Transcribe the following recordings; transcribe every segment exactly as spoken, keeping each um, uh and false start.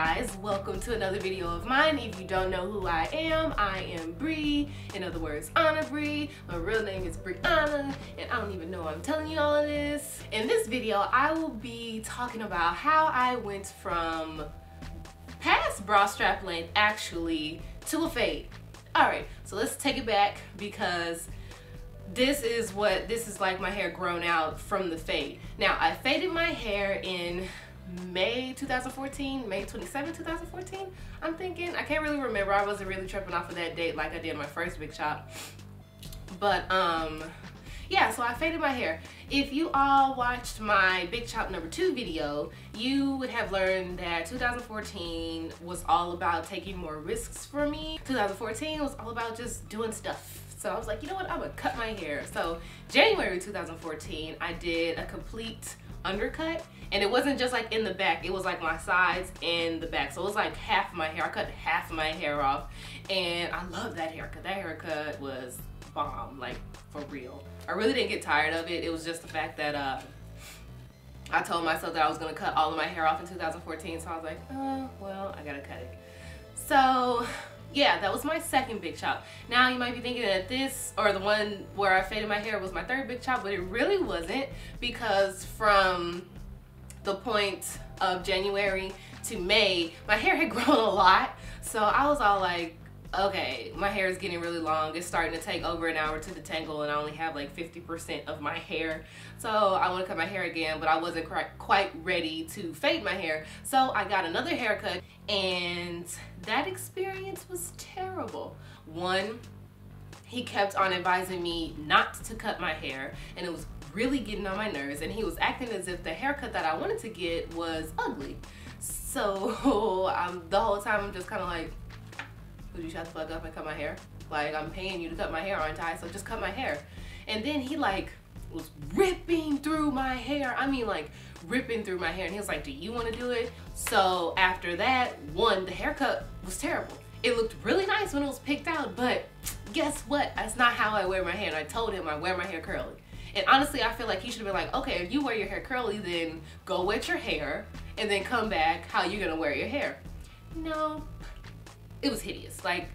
guys, welcome to another video of mine. If you don't know who I am, I am Bree, in other words Anna Bree. My real name is Brianna, and I don't even know why I'm telling you all of this. In this video I will be talking about how I went from past bra strap length actually to a fade. Alright, so let's take it back, because this is what this is like my hair grown out from the fade. Now I faded my hair in May two thousand fourteen, May twenty-seventh, two thousand fourteen, I'm thinking. I can't really remember. I wasn't really tripping off of that date like I did my first big chop. But um, yeah, so I faded my hair. If you all watched my big chop number two video, you would have learned that two thousand fourteen was all about taking more risks for me. two thousand fourteen was all about just doing stuff. So I was like, you know what, I'm gonna cut my hair. So January two thousand fourteen, I did a complete undercut, and it wasn't just like in the back, it was like my sides and the back, so it was like half my hair. I cut half my hair off, and I love that haircut. That haircut was bomb, like, for real. I really didn't get tired of it. It was just the fact that uh I told myself that I was gonna cut all of my hair off in two thousand fourteen, so I was like, oh well, I gotta cut it. So yeah, that was my second big chop. Now you might be thinking that this, or the one where I faded my hair, was my third big chop, but it really wasn't, because from the point of January to May, my hair had grown a lot. So I was all like, okay, my hair is getting really long. It's starting to take over an hour to detangle, and I only have like fifty percent of my hair. So I want to cut my hair again, but I wasn't quite ready to fade my hair. So I got another haircut, and that experience was terrible. One, he kept on advising me not to cut my hair, and it was really getting on my nerves, and he was acting as if the haircut that I wanted to get was ugly. So I'm, the whole time I'm just kind of like, would you shut the fuck up and cut my hair? Like, I'm paying you to cut my hair, aren't I? So just cut my hair. And then he like was ripping through my hair. I mean, like ripping through my hair. And he was like, do you want to do it? So after that, one, the haircut was terrible. It looked really nice when it was picked out, but guess what? That's not how I wear my hair. And I told him I wear my hair curly. And honestly, I feel like he should have been like, okay, if you wear your hair curly, then go wet your hair and then come back how you're gonna wear your hair. No. It was hideous, like,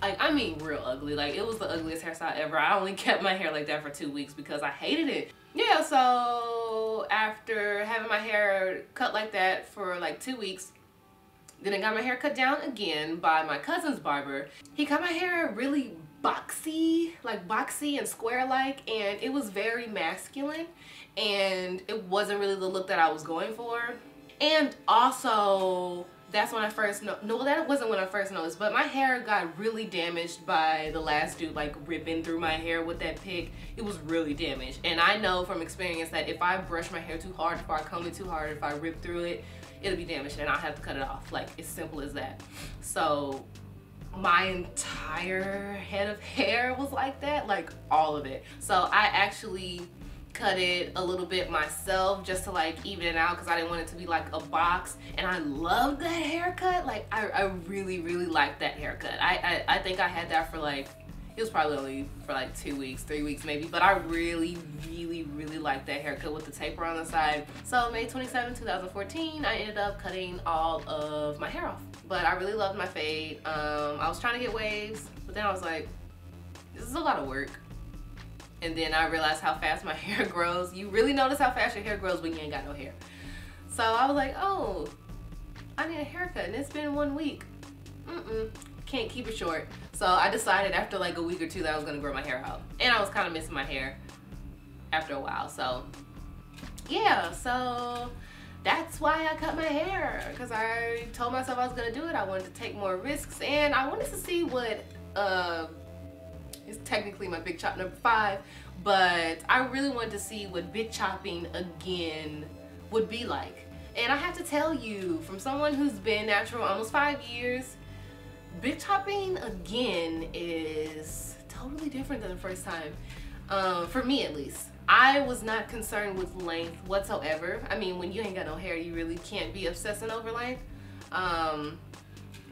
like I mean real ugly. Like, it was the ugliest hairstyle ever. I only kept my hair like that for two weeks because I hated it. Yeah, so after having my hair cut like that for like two weeks, then I got my hair cut down again by my cousin's barber. He cut my hair really boxy, like boxy and square-like, and it was very masculine, and it wasn't really the look that I was going for. And also, that's when I first no no that wasn't when I first noticed, but my hair got really damaged by the last dude like ripping through my hair with that pick. It was really damaged, and I know from experience that if I brush my hair too hard, if I comb it too hard, if I rip through it, it'll be damaged and I'll have to cut it off. Like, it's simple as that. So my entire head of hair was like that, like all of it. So I actually cut it a little bit myself just to like even it out, because I didn't want it to be like a box. And I loved that haircut. Like, I, I really really liked that haircut. I, I I think I had that for like, it was probably only for like two weeks, three weeks maybe, but I really really really liked that haircut with the taper on the side. So May twenty-seventh, two thousand fourteen, I ended up cutting all of my hair off, but I really loved my fade. um I was trying to get waves, but then I was like, this is a lot of work. And then I realized how fast my hair grows. You really notice how fast your hair grows when you ain't got no hair. So I was like, oh, I need a haircut, and it's been one week. Mm-mm, can't keep it short. So I decided after like a week or two that I was gonna grow my hair out. And I was kind of missing my hair after a while. So yeah, so that's why I cut my hair, because I told myself I was gonna do it. I wanted to take more risks, and I wanted to see what, uh, it's technically my big chop number five, but I really wanted to see what big chopping again would be like. And I have to tell you, from someone who's been natural almost five years, big chopping again is totally different than the first time. Um, for me at least. I was not concerned with length whatsoever. I mean, when you ain't got no hair, you really can't be obsessing over length. Um,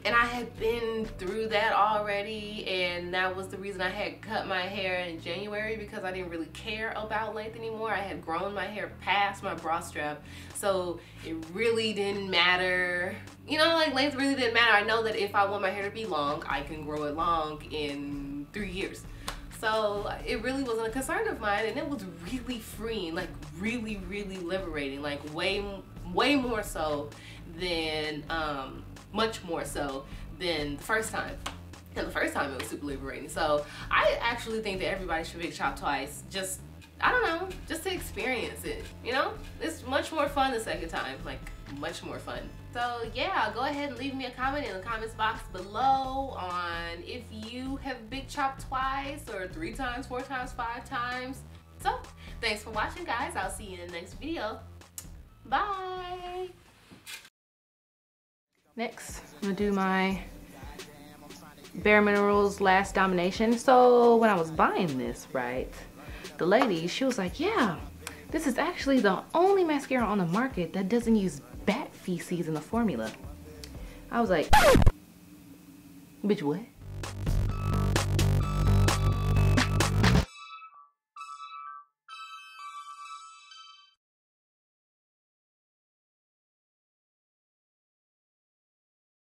And I had been through that already, and that was the reason I had cut my hair in January, because I didn't really care about length anymore. I had grown my hair past my bra strap, so it really didn't matter. You know, like, length really didn't matter. I know that if I want my hair to be long, I can grow it long in three years. So it really wasn't a concern of mine, and it was really freeing, like really, really liberating, like way, way more so than, um, much more so than the first time. And the first time it was super liberating. So I actually think that everybody should big chop twice. Just, I don't know, just to experience it, you know? It's much more fun the second time, like much more fun. So yeah, go ahead and leave me a comment in the comments box below on if you have big chopped twice or three times, four times, five times. So thanks for watching, guys. I'll see you in the next video. Bye. Next, I'm gonna do my Bare Minerals Last Domination. So when I was buying this, right, the lady, she was like, yeah, this is actually the only mascara on the market that doesn't use bat feces in the formula. I was like, bitch, what?